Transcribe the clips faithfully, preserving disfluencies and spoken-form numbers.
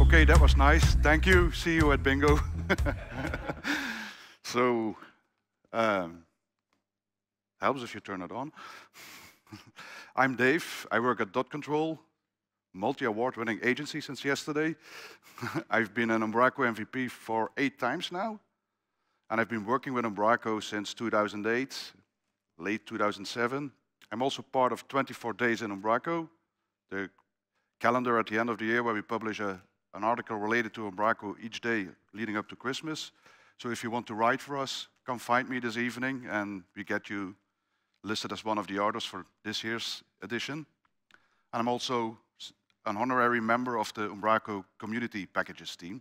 Okay, that was nice. Thank you. See you at bingo. So, um, helps if you turn it on. I'm Dave. I work at DotControl, multi-award-winning agency since yesterday. I've been an Umbraco M V P for eight times now, and I've been working with Umbraco since two thousand eight, late two thousand seven. I'm also part of twenty-four days in Umbraco, the calendar at the end of the year where we publish a, an article related to Umbraco each day leading up to Christmas. So if you want to write for us, come find me this evening, and we get you listed as one of the authors for this year's edition. And I'm also an honorary member of the Umbraco Community Packages team.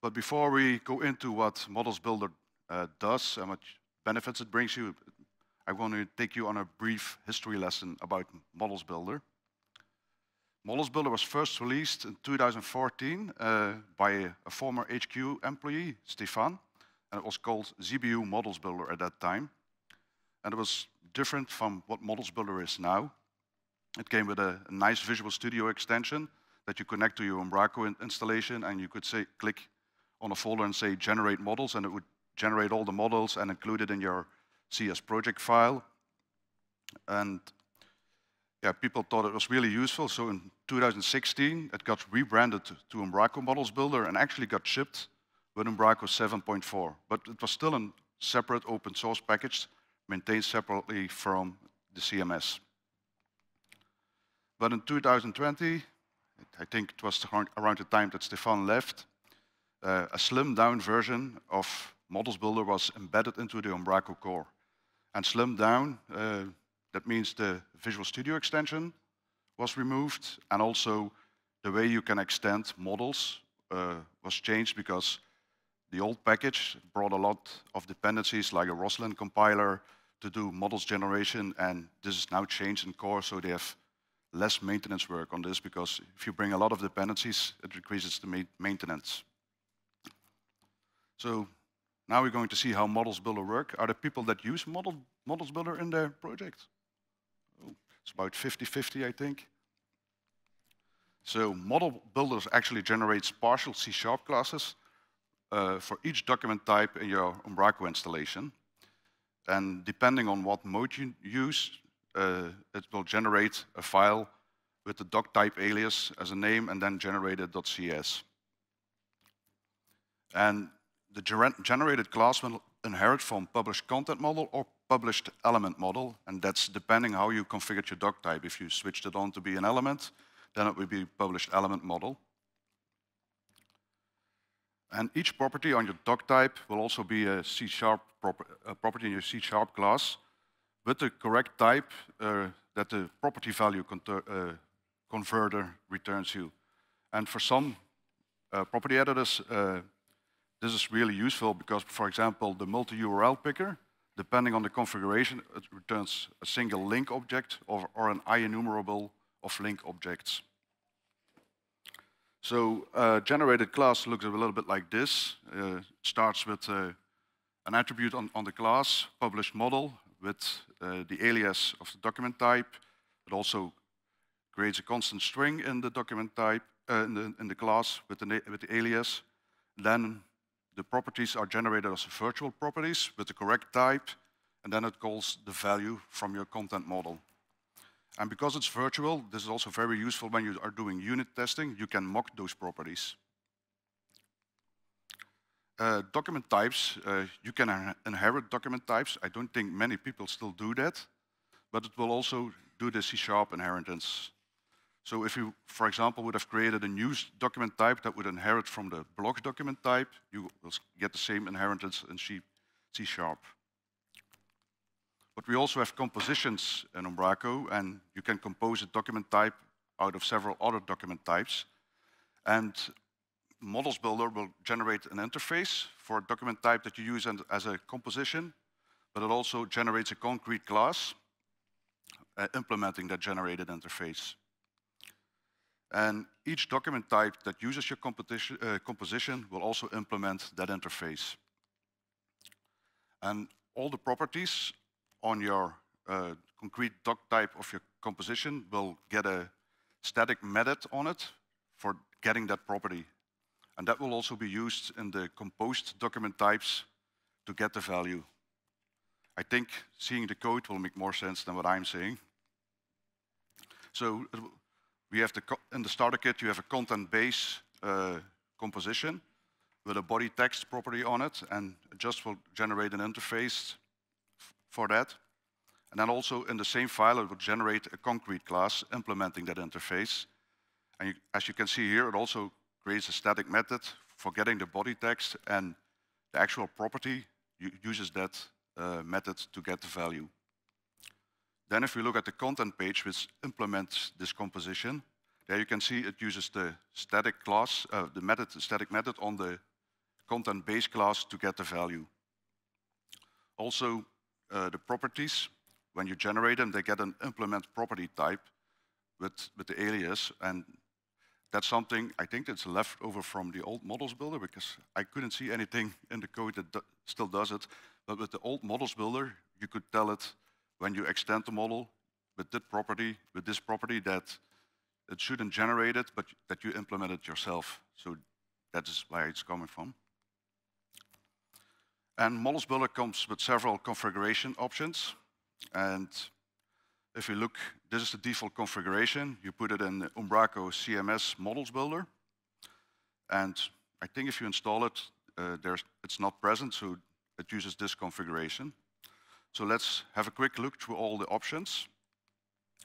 But before we go into what Models Builder uh, does and what benefits it brings you, I want to take you on a brief history lesson about Models Builder. Models Builder was first released in two thousand fourteen uh, by a, a former H Q employee, Stéphane, and it was called Z B U Models Builder at that time. And it was different from what Models Builder is now. It came with a, a nice Visual Studio extension that you connect to your Umbraco in installation, and you could say, click on a folder and say generate models, and it would generate all the models and include it in your C S project file. And yeah, people thought it was really useful, so in two thousand sixteen, it got rebranded to Umbraco Models Builder and actually got shipped with Umbraco seven point four. But it was still a separate open source package, maintained separately from the C M S. But in two thousand twenty, I think it was around the time that Stéphane left, uh, a slimmed-down version of Models Builder was embedded into the Umbraco core. And slimmed-down, uh, that means the Visual Studio extension was removed, and also the way you can extend models uh, was changed, because the old package brought a lot of dependencies, like a Roslyn compiler, to do models generation, and this is now changed in core, so they have less maintenance work on this, because if you bring a lot of dependencies, it increases the ma maintenance. So now we're going to see how Models Builder work. Are there people that use model Models Builder in their project? Oh, it's about fifty fifty, I think. So Model Builder actually generates partial C sharp classes uh, for each document type in your Umbraco installation. And depending on what mode you use, Uh, it will generate a file with the doc type alias as a name and then generate it .cs. And the ger generated class will inherit from published content model or published element model, and that's depending how you configured your doc type. If you switched it on to be an element, then it will be published element model. And each property on your doc type will also be a C sharp prop a property in your C sharp class, with the correct type uh, that the property value uh, converter returns you. And for some uh, property editors, uh, this is really useful because, for example, the multi-U R L picker, depending on the configuration, it returns a single link object or, or an IEnumerable of link objects. So uh, generated class looks a little bit like this. Uh, starts with uh, an attribute on, on the class, published model, with uh, the alias of the document type. It also creates a constant string in the document type, uh, in, the, in the class with the, with the alias. Then the properties are generated as virtual properties with the correct type, and then it calls the value from your content model. And because it's virtual, this is also very useful when you are doing unit testing. You can mock those properties. Uh, document types, uh, you can inherit document types. I don't think many people still do that, but it will also do the C sharp inheritance. So if you, for example, would have created a news document type that would inherit from the blog document type, you will get the same inheritance in C sharp. But we also have compositions in Umbraco, and you can compose a document type out of several other document types. And Models Builder will generate an interface for a document type that you use as a composition, but it also generates a concrete class uh, implementing that generated interface. And each document type that uses your uh, composition will also implement that interface. And all the properties on your uh, concrete doc type of your composition will get a static method on it for getting that property. And that will also be used in the composed document types to get the value. I think seeing the code will make more sense than what I'm saying. So we have the co in the starter kit, you have a content base uh, composition with a body text property on it, and it just will generate an interface for that. And then also in the same file, it will generate a concrete class implementing that interface. And you, as you can see here, it also creates a static method for getting the body text, and the actual property uses that Uh, method to get the value. Then if we look at the content page, which implements this composition, there you can see it uses the static class, uh, the method, the static method on the content base class to get the value. Also, uh, the properties, when you generate them, they get an implement property type with, with the alias, and that's something I think that's left over from the old models builder, because I couldn't see anything in the code that do still does it. But with the old models builder, you could tell it when you extend the model with that property, with this property, that it shouldn't generate it, but that you implement it yourself. So that is where it's coming from. And models builder comes with several configuration options. And if you look, this is the default configuration. You put it in the Umbraco C M S models builder. And I think if you install it, uh, there's, it's not present. So it uses this configuration. So let's have a quick look through all the options.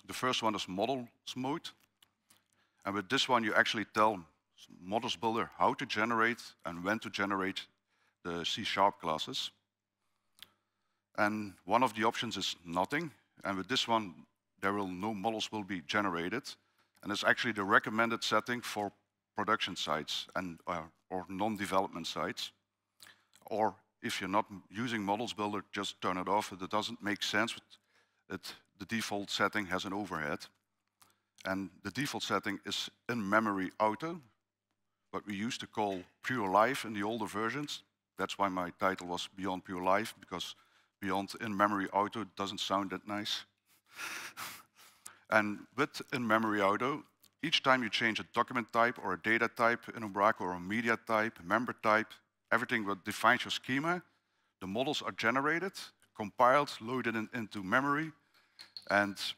The first one is models mode. And with this one, you actually tell models builder how to generate and when to generate the C sharp classes. And one of the options is nothing. And with this one, there will no models will be generated. And it's actually the recommended setting for production sites and uh, or non-development sites. Or if you're not using Models Builder, just turn it off. It doesn't make sense. It, the default setting has an overhead. And the default setting is in-memory auto, what we used to call PureLive in the older versions. That's why my title was Beyond PureLive, because Beyond in-memory auto doesn't sound that nice. And with in-memory auto, each time you change a document type or a data type in Umbraco or a media type, member type, everything that defines your schema, the models are generated, compiled, loaded in, into memory, and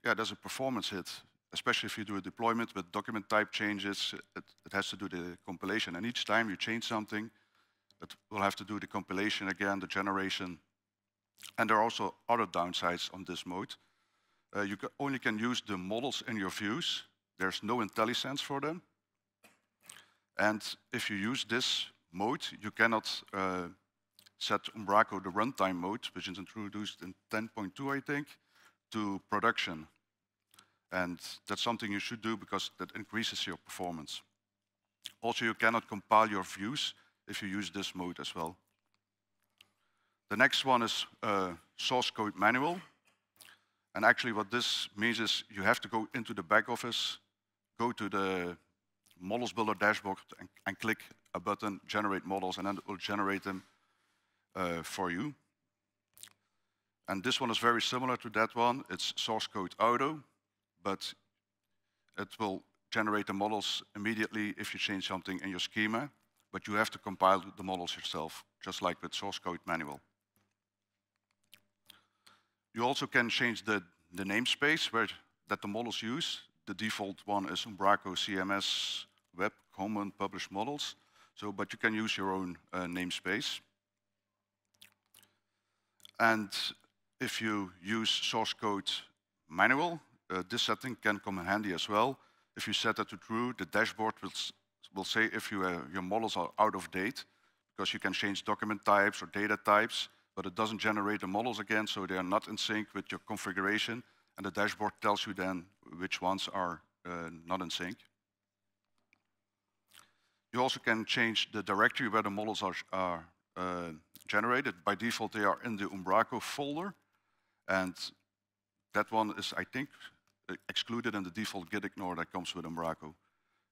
yeah, there's a performance hit, especially if you do a deployment with document type changes. It, it has to do the compilation, and each time you change something, it will have to do the compilation again, the generation, and there are also other downsides on this mode. Uh, you can only can use the models in your views. There's no IntelliSense for them, and if you use this mode, you cannot uh, set Umbraco, the runtime mode, which is introduced in ten point two, I think, to production. And that's something you should do because that increases your performance. Also, you cannot compile your views if you use this mode as well. The next one is uh, source code manual. And actually what this means is you have to go into the back office, go to the Models Builder dashboard and, and click a button, generate models, and then it will generate them uh, for you. And this one is very similar to that one. It's source code auto, but it will generate the models immediately if you change something in your schema, but you have to compile the models yourself, just like with source code manual. You also can change the, the namespace where that the models use. The default one is Umbraco C M S Web Common Published Models. So, but you can use your own uh, namespace. And if you use source code manual, uh, this setting can come in handy as well. If you set that to true, the dashboard will, will say if you, uh, your models are out of date, because you can change document types or data types, but it doesn't generate the models again, so they are not in sync with your configuration. And the dashboard tells you then which ones are uh, not in sync. You also can change the directory where the models are, are uh, generated. By default, they are in the Umbraco folder. And that one is, I think, excluded in the default gitignore that comes with Umbraco.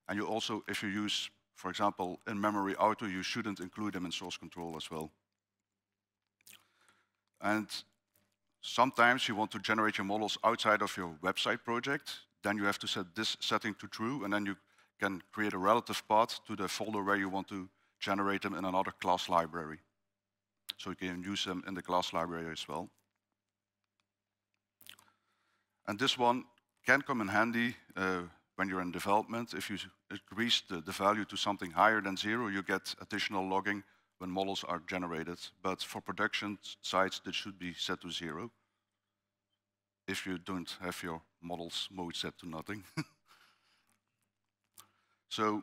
And you also, if you use, for example, in-memory auto, you shouldn't include them in source control as well. And Sometimes you want to generate your models outside of your website project. Then you have to set this setting to true, and then you can create a relative path to the folder where you want to generate them in another class library. So you can use them in the class library as well. And this one can come in handy uh, when you're in development. If you increase the, the value to something higher than zero, you get additional logging when models are generated. But for production sites, that should be set to zero if you don't have your models mode set to nothing. So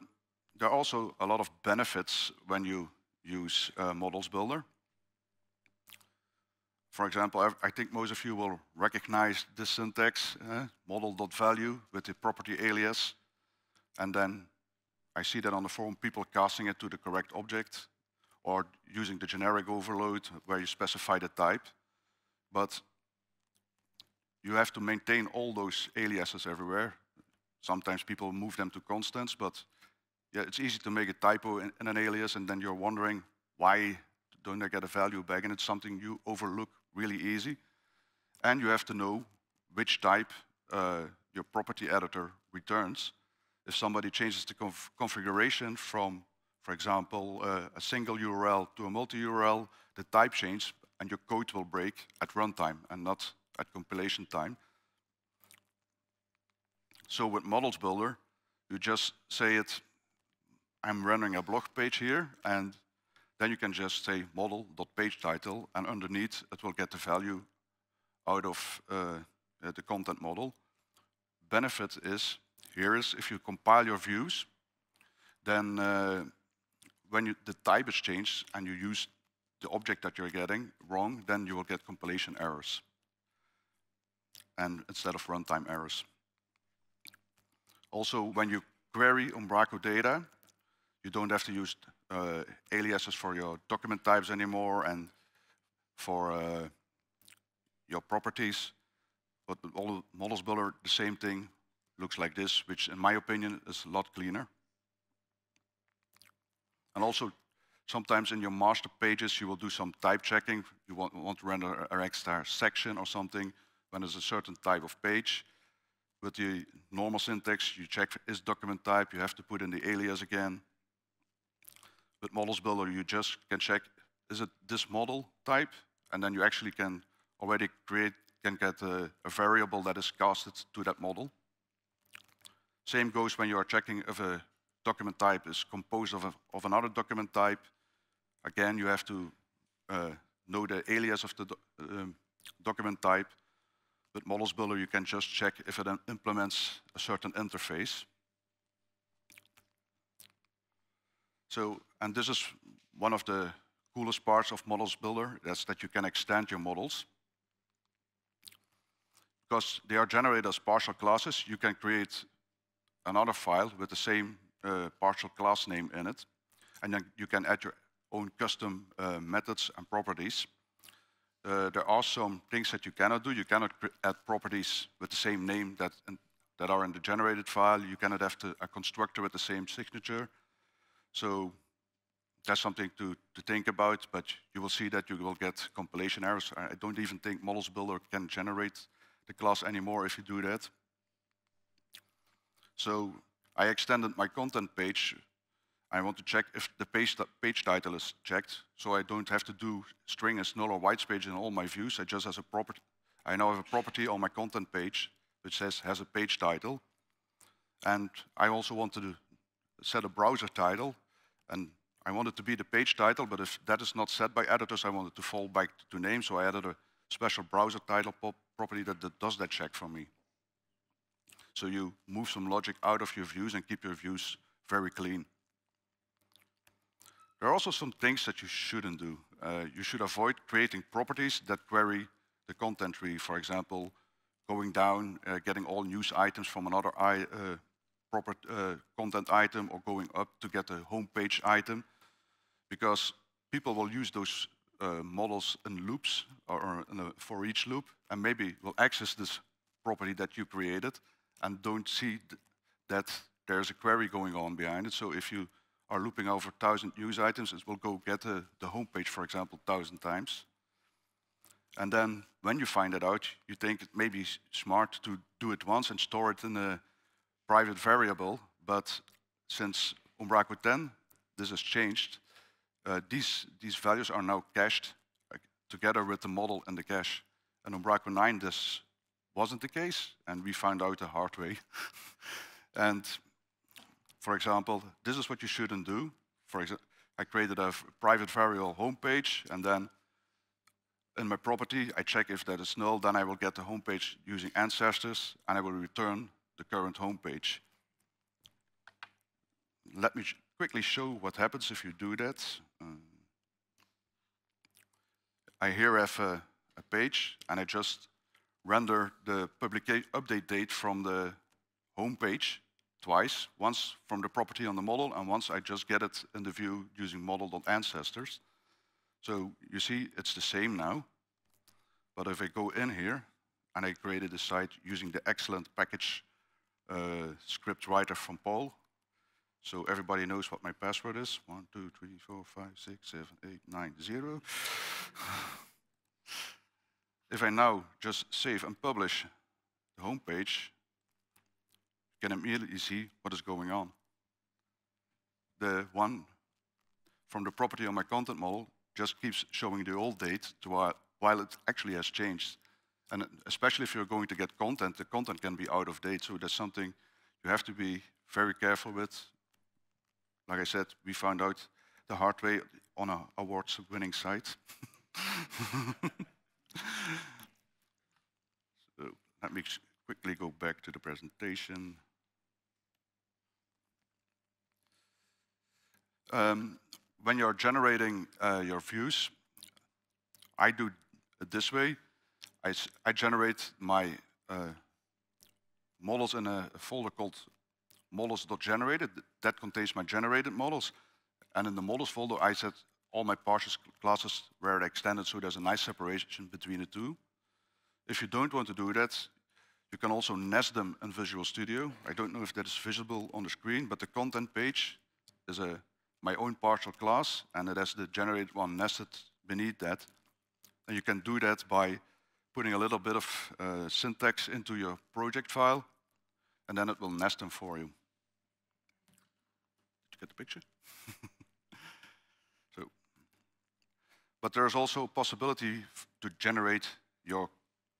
there are also a lot of benefits when you use uh, Models Builder. For example, I think most of you will recognize this syntax, uh, model.value with the property alias. And then I see that on the forum, people casting it to the correct object or using the generic overload where you specify the type. But you have to maintain all those aliases everywhere. Sometimes people move them to constants, but yeah, it's easy to make a typo in, in an alias, and then you're wondering why don't I get a value back, and it's something you overlook really easy. And you have to know which type uh, your property editor returns. If somebody changes the conf configuration from, for example, uh, a single U R L to a multi-U R L, the type change and your code will break at runtime and not at compilation time. So with Models Builder, you just say it, I'm running a blog page here, and then you can just say model.pageTitle, and underneath it will get the value out of uh, the content model. Benefit is, here is if you compile your views, then uh, when you, the type is changed and you use the object that you're getting wrong, then you will get compilation errors and instead of runtime errors. Also, when you query Umbraco data, you don't have to use uh, aliases for your document types anymore and for uh, your properties. But all Models Builder, the same thing looks like this, which in my opinion is a lot cleaner. And also, sometimes in your master pages, you will do some type checking. You want, want to render an extra section or something when there's a certain type of page. With the normal syntax, you check is document type, you have to put in the alias again. With Models Builder, you just can check, is it this model type? And then you actually can already create, can get a, a variable that is casted to that model. Same goes when you are checking if a document type is composed of, a, of another document type. Again, you have to uh, know the alias of the do, um, document type. With Models Builder, you can just check if it implements a certain interface. So, and this is one of the coolest parts of Models Builder, that's that you can extend your models. Because they are generated as partial classes, you can create another file with the same uh, partial class name in it. And then you can add your own custom uh, methods and properties. Uh, there are some things that you cannot do. You cannot add properties with the same name that, in, that are in the generated file. You cannot have to, a constructor with the same signature. So that's something to, to think about, but you will see that you will get compilation errors. I don't even think Models Builder can generate the class anymore if you do that. So I extended my content page. I want to check if the page, page title is checked, so I don't have to do string as null or whitespace in all my views. I just has a property. I now have a property on my content page which says has a page title, and I also want to do set a browser title, and I want it to be the page title, but if that is not set by editors, I want it to fall back to name, so I added a special browser title pop property that, that does that check for me. So you move some logic out of your views and keep your views very clean. There are also some things that you shouldn't do. Uh, you should avoid creating properties that query the content tree, for example, going down, uh, getting all news items from another I, uh, proper uh, content item or going up to get a homepage item, because people will use those uh, models in loops or in a for each loop and maybe will access this property that you created and don't see th that there's a query going on behind it. So if you are looping over one thousand news items, it will go get uh, the homepage, for example, one thousand times. And then when you find that out, you think it may be smart to do it once and store it in a private variable. But since Umbraco ten, this has changed. Uh, these, these values are now cached uh, together with the model and the cache. And Umbraco nine, this wasn't the case, and we found out the hard way. And for example, this is what you shouldn't do. For example, I created a private variable homepage, and then in my property, I check if that is null, then I will get the homepage using ancestors, and I will return the current homepage. Let me sh quickly show what happens if you do that. Um, I here have a, a page, and I just render the publica update date from the homepage twice, once from the property on the model, and once I just get it in the view using model.ancestors. So you see, it's the same now. But if I go in here, and I created the site using the excellent package uh, script writer from Paul, so everybody knows what my password is, one, two, three, four, five, six, seven, eight, nine, zero. If I now just save and publish the homepage, you can immediately see what is going on. The one from the property on my content model just keeps showing the old date to our, while it actually has changed. And especially if you're going to get content, the content can be out of date, so that's something you have to be very careful with. Like I said, we found out the hard way on an awards-winning site. So let me quickly go back to the presentation. Um, when you're generating uh, your views, I do it this way. I, I generate my uh, models in a folder called models.generated. That contains my generated models. And in the models folder, I set all my partial classes where they're extended, so there's a nice separation between the two. If you don't want to do that, you can also nest them in Visual Studio. I don't know if that is visible on the screen, but the content page is a, my own partial class, and it has the generated one nested beneath that. And you can do that by putting a little bit of uh, syntax into your project file, and then it will nest them for you. Did you get the picture? But there is also a possibility to generate your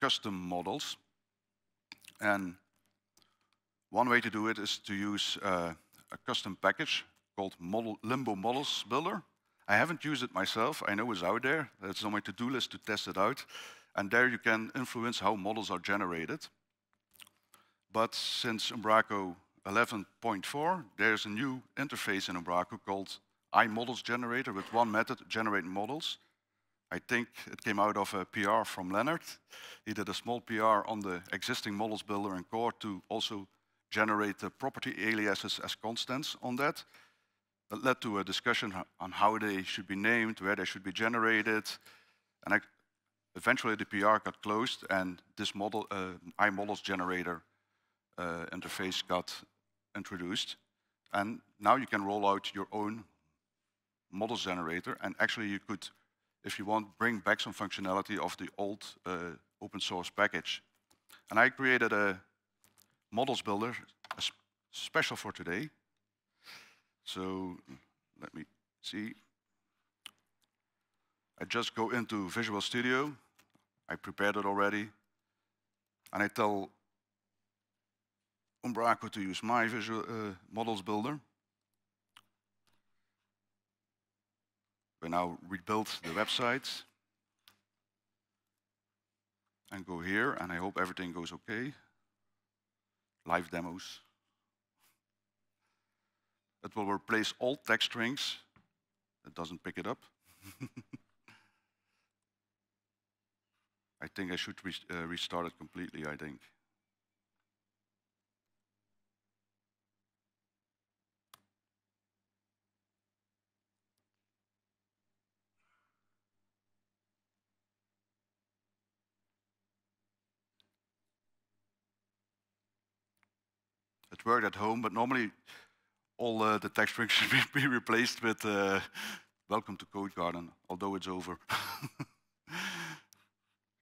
custom models. And one way to do it is to use uh, a custom package called Model Limbo Models Builder. I haven't used it myself. I know it's out there. It's on my to-do list to test it out. And there you can influence how models are generated. But since Umbraco eleven point four, there's a new interface in Umbraco called iModelsGenerator with one method, generate models. I think it came out of a P R from Leonard. He did a small P R on the existing models builder in core to also generate the property aliases as constants on that. That led to a discussion on how they should be named, where they should be generated. And I, eventually the P R got closed and this model, uh, iModelsGenerator uh, interface got introduced. And now you can roll out your own model generator, and actually you could, if you want, bring back some functionality of the old uh, open source package. And I created a models builder special for today. So let me see. I just go into Visual Studio. I prepared it already. And I tell Umbraco to use my visual uh, models builder. We now rebuild the website and go here, and I hope everything goes okay. Live demos. It will replace all text strings. It doesn't pick it up. I think I should re uh, restart it completely, I think. Worked at home, but normally all uh, the text strings should be replaced with uh, welcome to Codegarden, although it's over.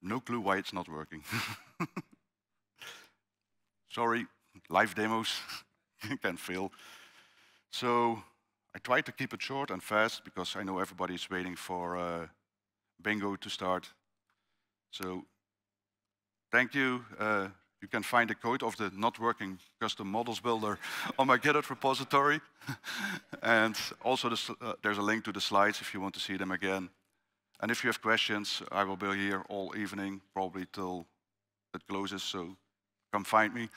no clue why it's not working. Sorry, live demos can fail. So I tried to keep it short and fast because I know everybody's waiting for uh, bingo to start. So thank you. Uh, you can find the code of the not working custom models builder on my GitHub repository. And also the, uh, there's a link to the slides if you want to see them again. And if you have questions, I will be here all evening, probably till it closes, so come find me.